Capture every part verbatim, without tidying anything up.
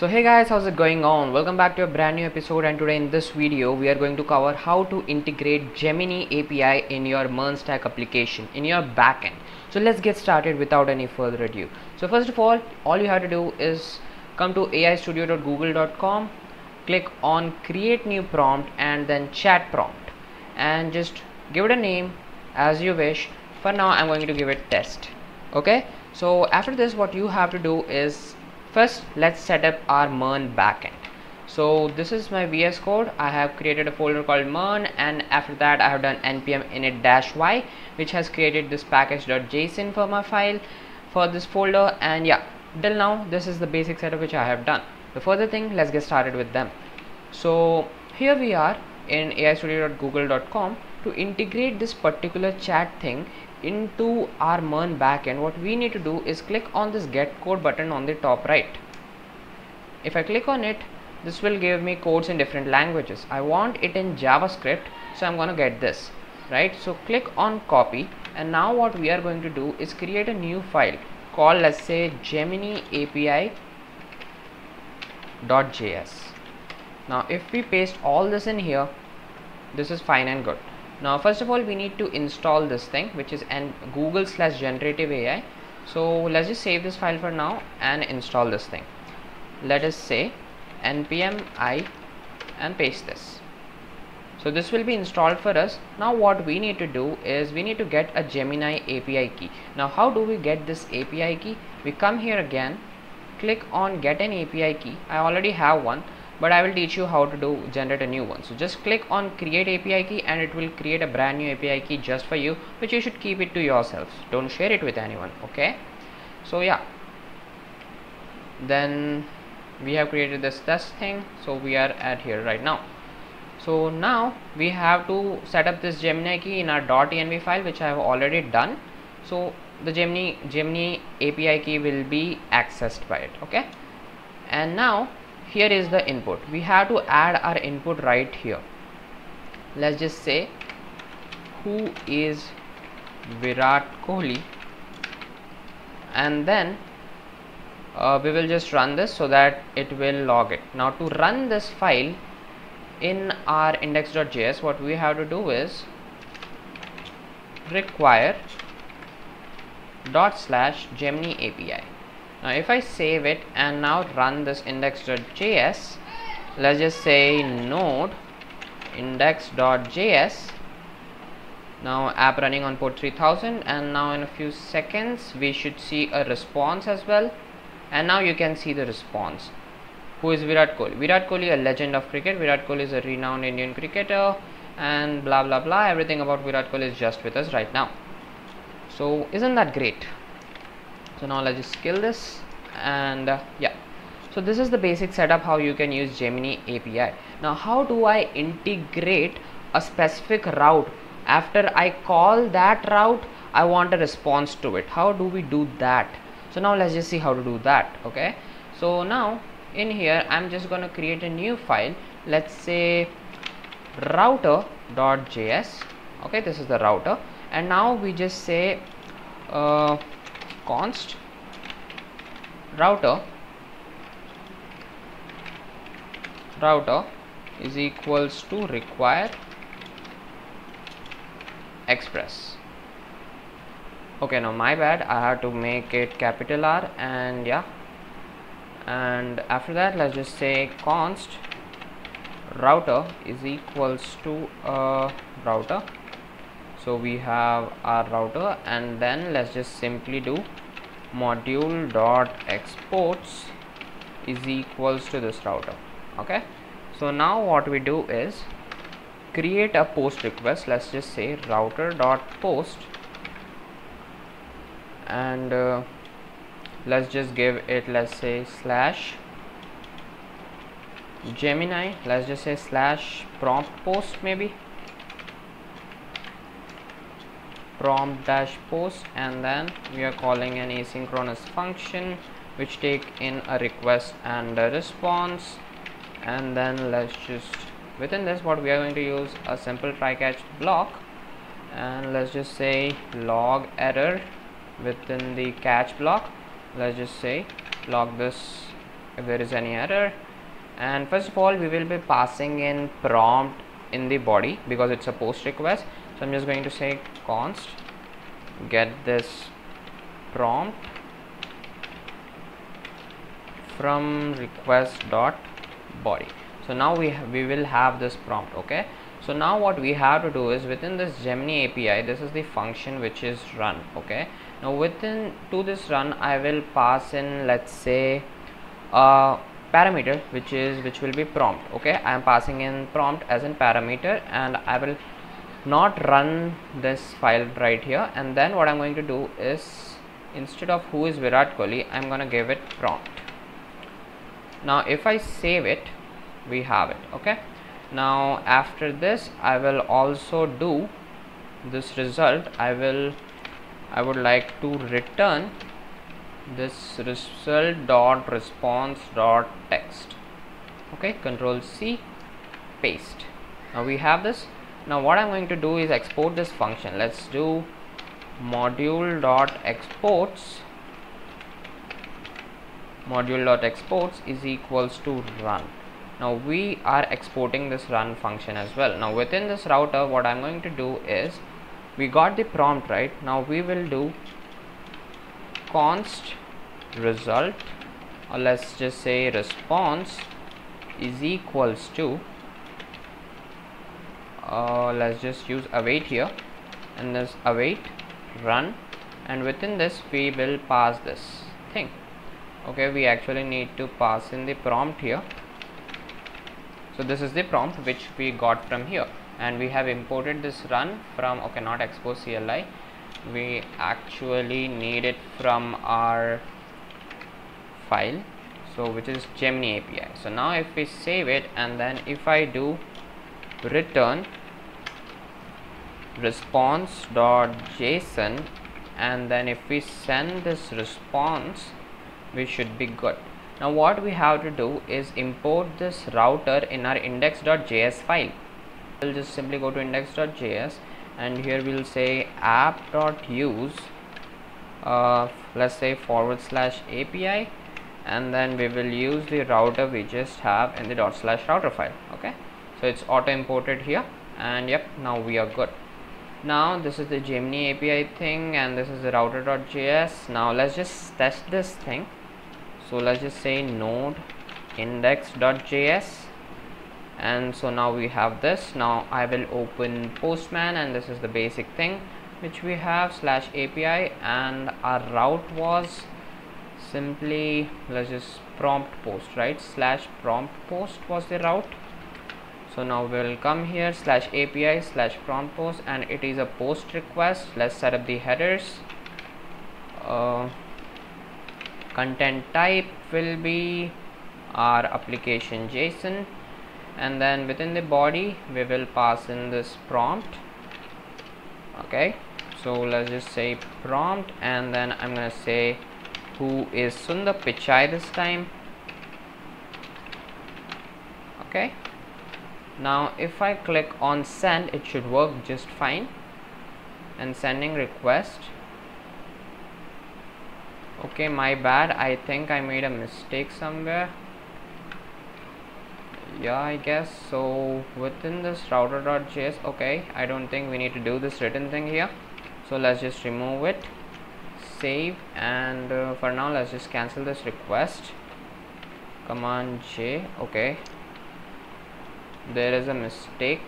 So hey guys, how's it going on? Welcome back to a brand new episode, and today in this video we are going to cover how to integrate Gemini A P I in your MERN stack application, in your backend. So let's get started without any further ado. So first of all, all you have to do is come to a i studio dot google dot com, click on create new prompt and then chat prompt, and just give it a name as you wish. For now I'm going to give it test. Okay, so after this what you have to do is, first let's set up our MERN backend. So this is my V S Code. I have created a folder called MERN, and after that I have done npm init-y, which has created this package.json for my file, for this folder. And yeah, till now this is the basic setup which I have done. The further thing, let's get started with them. So here we are in a i studio dot google dot com to integrate this particular chat thing into our MERN backend. What we need to do is click on this get code button on the top right. If I click on it, this will give me codes in different languages. I want it in JavaScript, so I'm gonna get this, right? So click on copy, and now what we are going to do is create a new file called, let's say, Gemini A P I dot j s. Now if we paste all this in here, this is fine and good. Now first of all we need to install this thing, which is and Google slash Generative A I. So let's just save this file for now and install this thing. Let us say npm i and paste this. So this will be installed for us. Now what we need to do is we need to get a Gemini A P I key. Now how do we get this A P I key? We come here again, click on get an A P I key. I already have one, but I will teach you how to do generate a new one. So just click on create A P I key and it will create a brand new A P I key just for you, which you should keep it to yourself. Don't share it with anyone. Okay, so yeah, then we have created this test thing. So we are at here right now. So now we have to set up this Gemini key in our .env file, which I have already done. So the Gemini Gemini A P I key will be accessed by it. Okay, and now here is the input. We have to add our input right here. Let's just say, who is Virat Kohli, and then uh, we will just run this so that it will log it. Now to run this file in our index.js, what we have to do is require dot slash Gemini A P I. Now if I save it and now run this index.js, let's just say node index.js. Now app running on port three thousand, and now in a few seconds we should see a response as well. And now you can see the response. Who is Virat Kohli? Virat Kohli, a legend of cricket. Virat Kohli is a renowned Indian cricketer, and blah blah blah. Everything about Virat Kohli is just with us right now. So isn't that great? So now let's just kill this, and uh, yeah. So this is the basic setup how you can use Gemini A P I. Now how do I integrate a specific route? After I call that route, I want a response to it. How do we do that? So now let's just see how to do that. Okay, so now in here I'm just gonna create a new file. Let's say router.js. Okay, this is the router, and now we just say uh, const router router is equals to require express. Okay, now my bad, I have to make it capital R, and yeah, and after that let's just say const router is equals to uh, router. So we have our router, and then let's just simply do module dot exports is equals to this router. Okay, so now what we do is create a post request. Let's just say router dot post, and uh, let's just give it, let's say slash Gemini, let's just say slash prompt post, maybe prompt dash post, and then we are calling an asynchronous function which take in a request and a response. And then let's just, within this what we are going to use a simple try catch block, and let's just say log error within the catch block. Let's just say log this if there is any error. And first of all, we will be passing in prompt in the body because it's a post request. So I'm just going to say const get this prompt from request dot body. So now we have, we will have this prompt. Okay, so now what we have to do is within this Gemini A P I, this is the function which is run. Okay, now within to this run I will pass in, let's say, a parameter which is which will be prompt. Okay, I am passing in prompt as in parameter, and I will not run this file right here. And then what I'm going to do is, instead of who is Virat Kohli, I'm gonna give it prompt. Now if I save it, we have it. Okay, now after this I will also do this result. I will I would like to return this result dot response dot text. Okay, control C, paste. Now we have this. Now what I'm going to do is export this function. Let's do module dot exports. Module dot exports is equals to run. Now we are exporting this run function as well. Now within this router, what I'm going to do is, we got the prompt, right? Now we will do const result, or let's just say response is equals to uh, let's just use await here, and this await run, and within this we will pass this thing. Okay, we actually need to pass in the prompt here. So this is the prompt which we got from here, and we have imported this run from, okay, not expose C L I, we actually need it from our file, so which is Gemini A P I. So now if we save it, and then if I do return response.json, and then if we send this response, we should be good. Now what we have to do is import this router in our index.js file. We'll just simply go to index.js, and here we'll say app.use uh, let's say forward slash A P I, and then we will use the router we just have in the dot slash router file. Okay, so it's auto imported here, and yep, now we are good. Now this is the Gemini A P I thing, and this is the router.js. Now let's just test this thing. So let's just say node index.js, and so now we have this. Now I will open Postman, and this is the basic thing which we have, slash A P I, and our route was simply, let's just prompt post, right? Slash prompt post was the route. So now we'll come here, slash A P I slash prompt post, and it is a post request. Let's set up the headers. Uh, content type will be our application JSON, and then within the body we will pass in this prompt. Okay, so let's just say prompt, and then I'm gonna say who is Sundar Pichai this time. Okay, now if I click on send, it should work just fine, and sending request. Okay, my bad, I think I made a mistake somewhere. Yeah, I guess so. Within this router.js, okay, I don't think we need to do this written thing here, so let's just remove it, save, and uh, for now let's just cancel this request. Command J. Okay, there is a mistake,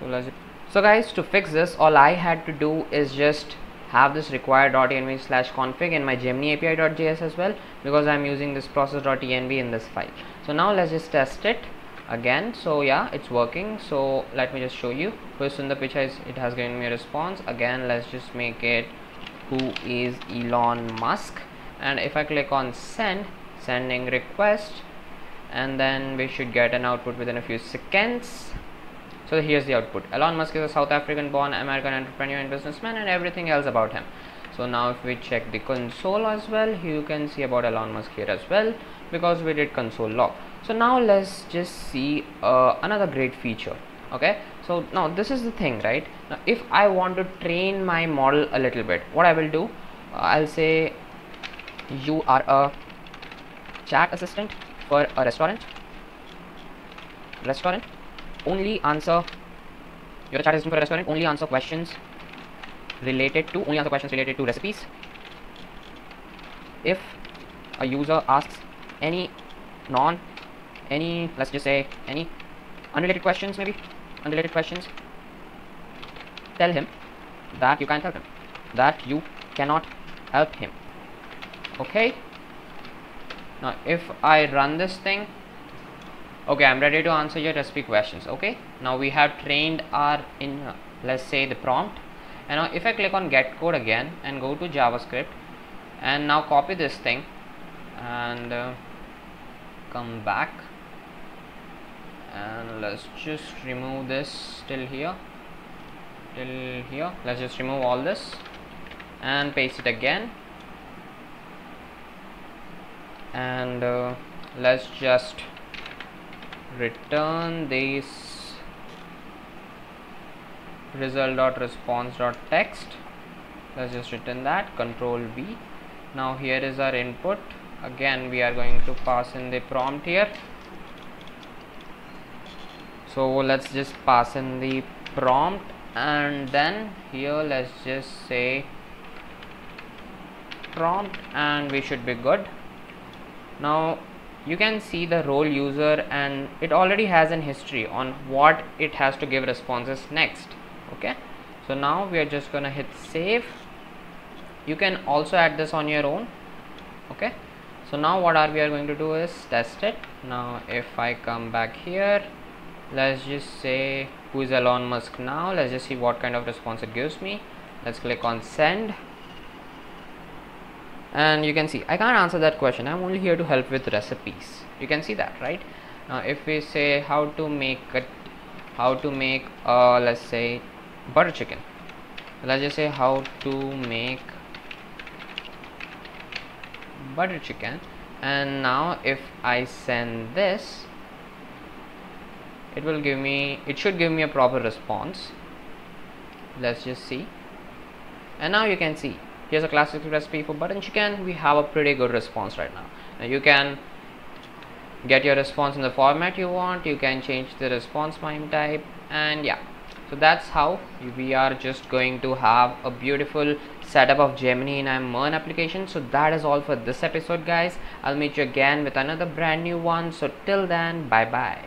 so let's so guys, to fix this, all I had to do is just have this require.env slash config in my Gemini A P I.js as well, because I'm using this process.env in this file. So now let's just test it again. So yeah, it's working. So let me just show you. First in the picture, it has given me a response. Again, let's just make it who is Elon Musk, and if I click on send, sending request, and then we should get an output within a few seconds. So here's the output. Elon Musk is a South African born American entrepreneur and businessman, and everything else about him. So now if we check the console as well, you can see about Elon Musk here as well, because we did console log. So now let's just see uh, another great feature. Okay, so now this is the thing, right? Now if I want to train my model a little bit, what I will do, uh, I'll say you are a chat assistant for a restaurant. Restaurant. Only answer. Your chat assistant for a restaurant. Only answer questions related to. Only answer questions related to recipes. If a user asks any non, any let's just say any unrelated questions, maybe unrelated questions, tell him that you can't help him, that you cannot help him. Okay. Now if I run this thing, okay, I'm ready to answer your recipe questions. Okay. Now we have trained our in uh, let's say the prompt, and now if I click on get code again and go to JavaScript, and now copy this thing and uh, come back, and let's just remove this till here, till here. Let's just remove all this and paste it again, and uh, let's just return this result.response.text. Let's just return that, control V. Now here is our input. Again we are going to pass in the prompt here, so let's just pass in the prompt, and then here let's just say prompt, and we should be good. Now you can see the role user, and it already has an history on what it has to give responses next. Okay, so now we are just gonna hit save. You can also add this on your own. Okay, so now what are we are going to do is test it. Now if I come back here, let's just say who is Elon Musk now. Let's just see what kind of response it gives me. Let's click on send, and you can see I can't answer that question. I'm only here to help with recipes. You can see that, right? Now if we say how to make it, how to make uh, let's say butter chicken. Let's just say how to make butter chicken, and now if I send this, it will give me, it should give me a proper response. Let's just see, and now you can see here's a classic recipe for butter chicken. We have a pretty good response right now. Now you can get your response in the format you want, you can change the response mime type, and yeah, so that's how we are just going to have a beautiful setup of Gemini and MERN application. So that is all for this episode, guys. I'll meet you again with another brand new one. So till then, bye bye.